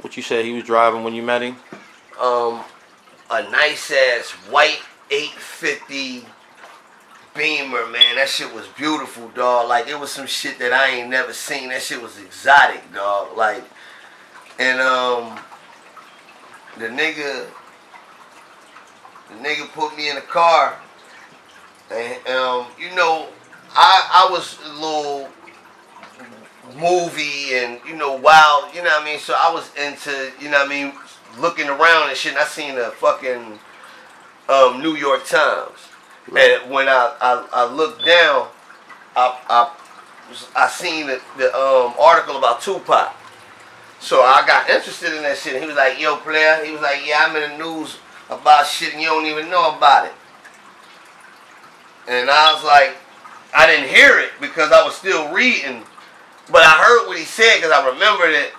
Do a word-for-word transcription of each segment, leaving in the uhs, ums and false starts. What you said he was driving when you met him? Um, a nice-ass white eight fifty Beamer, man. That shit was beautiful, dog. Like, it was some shit that I ain't never seen. That shit was exotic, dog. Like, and, um, the nigga, the nigga put me in the car. And, um, you know, I, I was a little movie and, you know, wild, you know what I mean? So I was into, you know what I mean, looking around and shit, and I seen the fucking um, New York Times. Right. And when I, I, I looked down, I, I, I seen the, the um, article about Tupac. So I got interested in that shit. And he was like, yo, player. He was like, yeah, I'm in the news about shit and you don't even know about it. And I was like, I didn't hear it because I was still reading. But I heard what he said because I remembered it.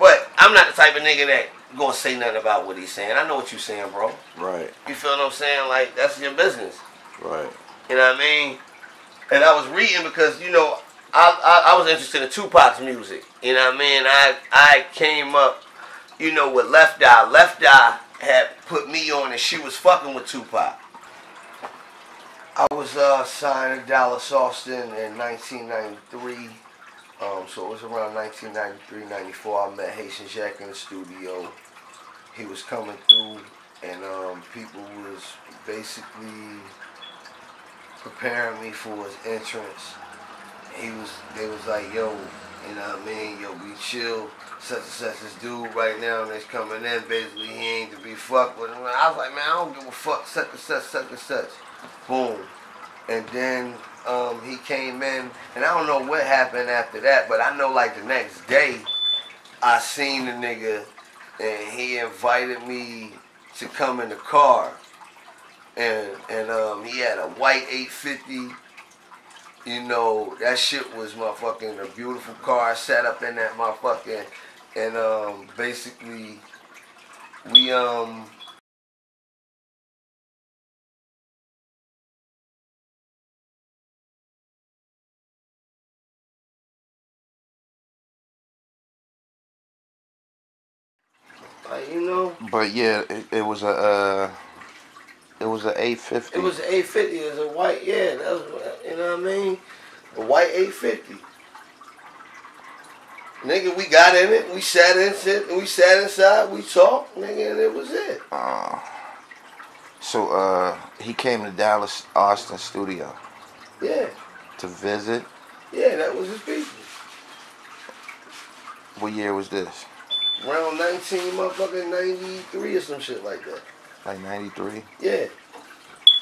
But I'm not the type of nigga that gonna say nothing about what he's saying. I know what you're saying, bro. Right. You feel what I'm saying? Like, that's your business. Right. You know what I mean? And I was reading because, you know, I, I, I was interested in Tupac's music. You know what I mean? I, I came up, you know, with Left Eye. Left Eye had put me on and she was fucking with Tupac. I was uh, signed to Dallas Austin in nineteen ninety-three. Um, so it was around nineteen ninety-three, ninety-four. I met Haitian Jack in the studio. He was coming through, and um, people was basically preparing me for his entrance. He was, they was like, yo, you know what I mean? Yo, be chill. Such and such this dude right now that's coming in. Basically, he ain't to be fucked with. And I was like, man, I don't give a fuck. Such and such, such and such. Boom. And then um, he came in, and I don't know what happened after that, but I know like the next day, I seen the nigga, and he invited me to come in the car, and and um, he had a white eight fifty, you know, that shit was motherfucking a beautiful car. I sat up in that motherfucking, and um, basically, we, um, Like, you know, but yeah, it, it was a uh, it was an eight fifty. It was an eight fifty. It was a white, yeah. That was, you know what I mean? A white eight fifty. Nigga, we got in it. We sat in it. We sat inside. We talked, nigga, and it was it. Uh, so uh, he came to Dallas Austin studio. Yeah. To visit. Yeah, that was his people. What year was this? Around nineteen motherfucking ninety-three or some shit like that. Like ninety-three? Yeah.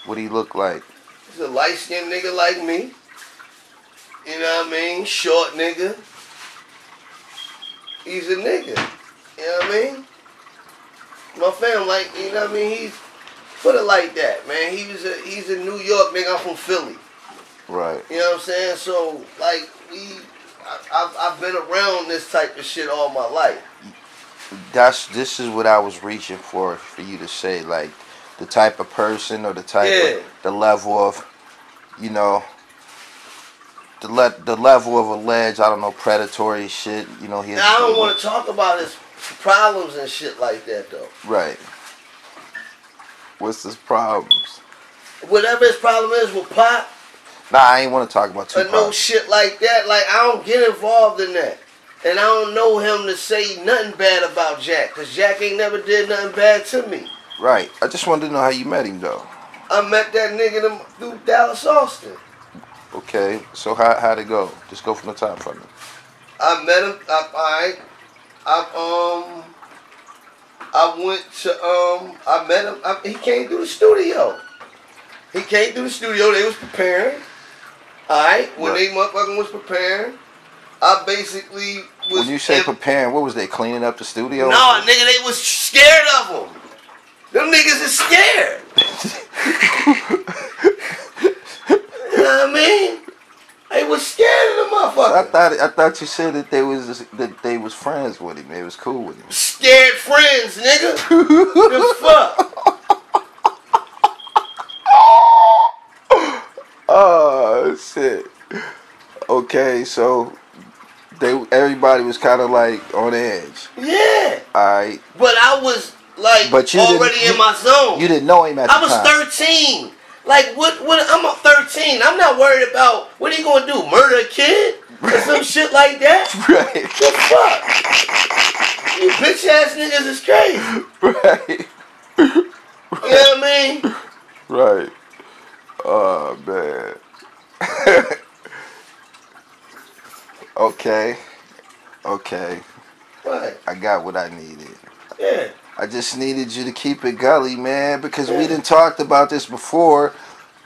What he look like? He's a light-skinned nigga like me. You know what I mean? Short nigga. He's a nigga. You know what I mean? My fam, like, you know what I mean? He's, put it like that, man. He was a, he's a New York nigga. I'm from Philly. Right. You know what I'm saying? So, like, we, I, I've, I've been around this type of shit all my life. That's, this is what I was reaching for, for you to say, like, the type of person or the type, yeah, of, the level of, you know, the le the level of alleged, I don't know, predatory shit, you know. His, now, I don't want to talk about his problems and shit like that, though. Right. What's his problems? Whatever his problem is with Pop. Nah, I ain't want to talk about Tupac. Or no shit like that. Like, I don't get involved in that. And I don't know him to say nothing bad about Jack, because Jack ain't never did nothing bad to me. Right. I just wanted to know how you met him, though. I met that nigga through Dallas Austin. Okay. So how, how'd it go? Just go from the top for me. I met him. I, I, I, um, I went to, um, I met him. I, he came through the studio. He came through the studio. They was preparing. All right. When right. they motherfucking was preparing. I basically was... When you say preparing, what was they, cleaning up the studio? No, nigga, they was scared of them. Them niggas is scared. You know what I mean? They was scared of the motherfucker. I thought, I thought you said that they was that they was friends with him. They was cool with him. Scared friends, nigga. The fuck? Oh, shit. Okay, so... they everybody was kind of like on edge. Yeah. All right. But I was like already in you, my zone. You didn't know him at the time. I was thirteen. Like what? What? I'm a thirteen. I'm not worried about what he gonna do. Murder a kid or some shit like that. Right. What the fuck? You bitch ass niggas is crazy. Right. Right. You know what I mean? Right. Oh man. Okay. Okay. What? I got what I needed. Yeah. I just needed you to keep it gully, man, because yeah. we done talked about this before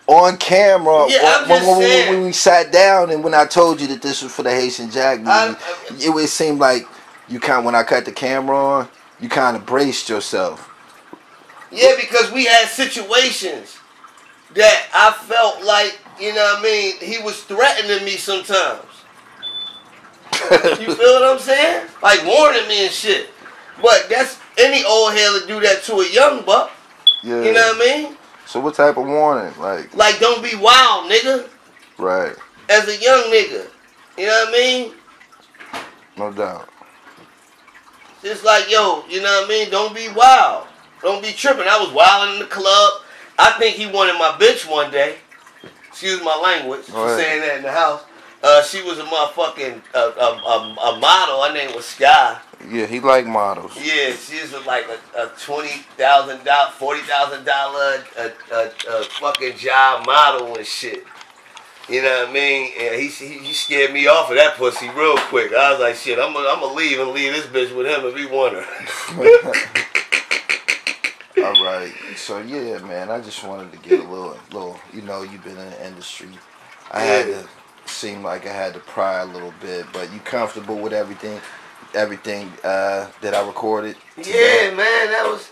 on camera yeah, when, when, when, when we sat down and when I told you that this was for the Haitian Jack movie. I'm, I'm, it would seem like you kind of, when I cut the camera on, you kind of braced yourself. Yeah, because we had situations that I felt like, you know what I mean, he was threatening me sometimes. You feel what I'm saying? Like warning me and shit. But that's any old head to do that to a young buck. Yeah. You know what I mean? So what type of warning? Like Like don't be wild, nigga. Right. As a young nigga. You know what I mean? No doubt. It's like, yo, you know what I mean? Don't be wild. Don't be tripping. I was wilding in the club. I think he wanted my bitch one day. Excuse my language for saying that in the house. Uh, she was a motherfucking uh, a, a, a model. Her name was Sky. Yeah, he liked models. Yeah, she's like a, a twenty thousand dollar, forty thousand dollar, a fucking job model and shit. You know what I mean? And he, he he scared me off of that pussy real quick. I was like, shit, I'm gonna I'm gonna leave and leave this bitch with him if he want her. All right. So yeah, man, I just wanted to get a little little. You know, you've been in the industry. I yeah. had to. Seemed like I had to pry a little bit, but you comfortable with everything, everything uh, that I recorded? Today? Yeah, man, that was.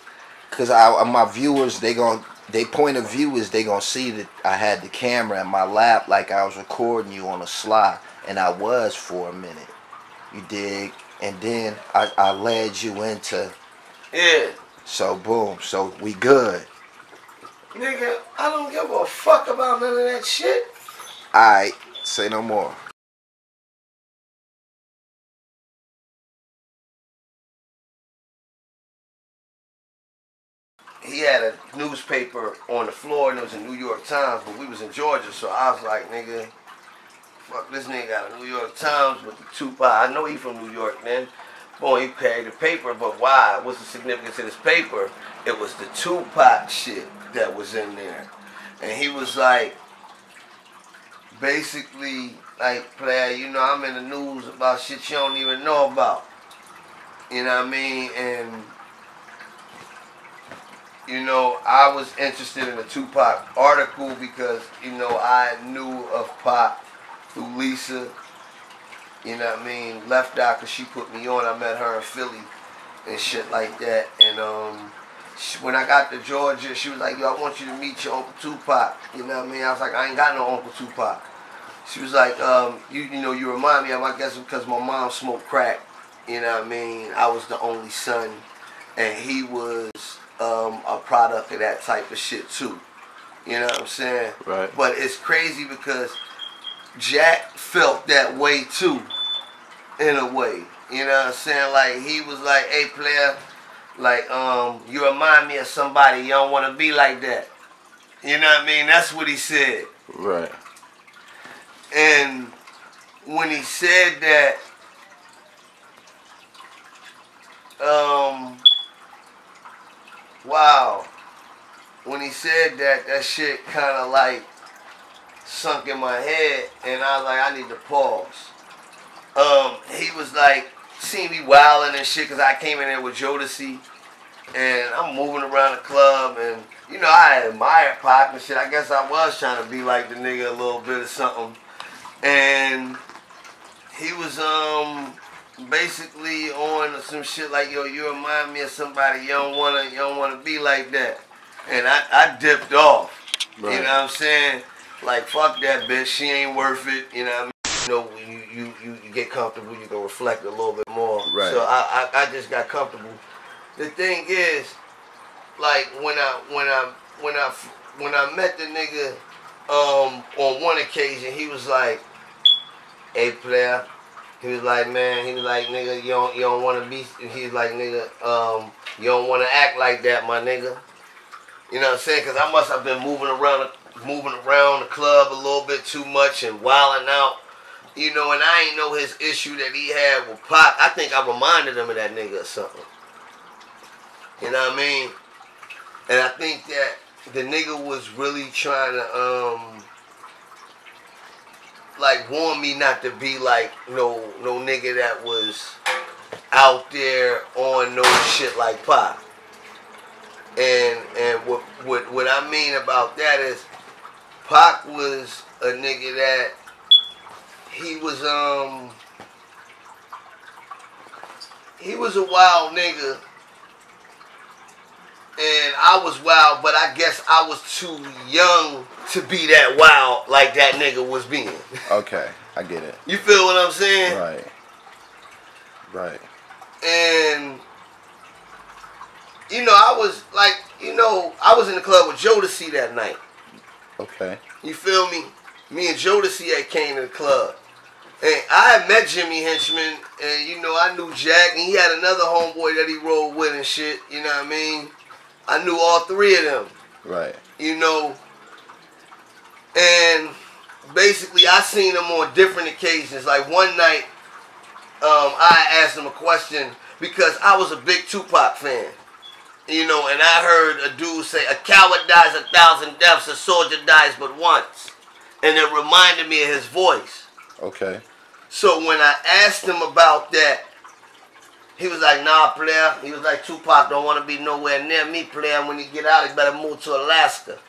Cause I, my viewers, they gon', they point of view is they gonna see that I had the camera in my lap, like I was recording you on a sly, and I was for a minute. You dig? And then I, I led you into. Yeah. So boom, so we good. Nigga, I don't give a fuck about none of that shit. All right. Say no more. He had a newspaper on the floor and it was a New York Times, but we was in Georgia, so I was like, nigga, fuck this nigga got a New York Times with the Tupac. I know he from New York, man. Boy, he carried the paper, but why? What's the significance of this paper? It was the Tupac shit that was in there. And he was like, basically, like, player, you know, I'm in the news about shit you don't even know about. You know what I mean? And, you know, I was interested in the Tupac article because, you know, I knew of Pop through Lisa. You know what I mean? Left Eye, because she put me on. I met her in Philly and shit like that. And, um... when I got to Georgia, she was like, yo, I want you to meet your Uncle Tupac. You know what I mean? I was like, I ain't got no Uncle Tupac. She was like, um, you, you know, you remind me of, I guess, because my mom smoked crack. You know what I mean? I was the only son. And he was um, a product of that type of shit, too. You know what I'm saying? Right. But it's crazy because Jack felt that way, too, in a way. You know what I'm saying? Like, he was like, hey, player, like, um, you remind me of somebody. You don't want to be like that. You know what I mean? That's what he said. Right. And when he said that, um, wow. When he said that, that shit kind of like sunk in my head. And I was like, I need to pause. Um, he was like, seen me wilding and shit because I came in there with Jodeci and I'm moving around the club and, you know, I admired Pop and shit. I guess I was trying to be like the nigga a little bit or something. And he was um basically on some shit like, yo, you remind me of somebody. You don't wanna you don't wanna be like that. And I, I dipped off. Right. You know what I'm saying? Like, fuck that bitch, she ain't worth it, you know what I mean? You know, you, you, you, you get comfortable, you can reflect a little bit more. Right. So I, I, I just got comfortable. The thing is, like, when I when I when I when I met the nigga um on one occasion, he was like, hey player, He was like, man, he was like, nigga, you don't, you don't want to be, he was like, nigga, um, you don't want to act like that, my nigga. You know what I'm saying? Because I must have been moving around, moving around the club a little bit too much and wilding out. You know, and I ain't know his issue that he had with Pop. I think I reminded him of that nigga or something. You know what I mean? And I think that the nigga was really trying to, um, like, warn me not to be like no no nigga that was out there on no shit like Pop. And and what what what I mean about that is Pac was a nigga that he was um he was a wild nigga, and I was wild, but I guess I was too young to be that wild like that nigga was being. Okay, I get it. You feel what I'm saying? Right. Right. And you know, I was like, you know, I was in the club with Jodeci that night. Okay. You feel me? Me and Jodeci had came to the club. And I had met Jimmy Henchman, and, you know, I knew Jack, and he had another homeboy that he rolled with and shit, you know what I mean? I knew all three of them. Right. You know, and basically I seen them on different occasions. Like one night, um, I asked him a question because I was a big Tupac fan. You know, and I heard a dude say, a coward dies a thousand deaths, a soldier dies but once. And it reminded me of his voice. Okay. So when I asked him about that, he was like, nah, player. He was like, Tupac don't want to be nowhere near me, player. When he get out, he better move to Alaska.